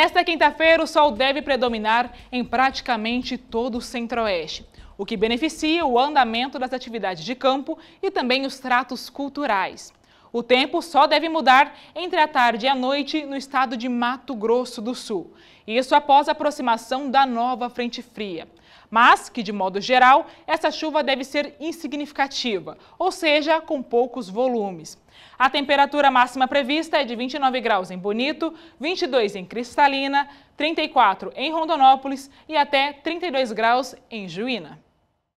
Nesta quinta-feira, o sol deve predominar em praticamente todo o centro-oeste, o que beneficia o andamento das atividades de campo e também os tratos culturais. O tempo só deve mudar entre a tarde e a noite no estado de Mato Grosso do Sul. Isso após a aproximação da nova frente fria. Mas que, de modo geral, essa chuva deve ser insignificativa, ou seja, com poucos volumes. A temperatura máxima prevista é de 29 graus em Bonito, 22 em Cristalina, 34 em Rondonópolis e até 32 graus em Juína.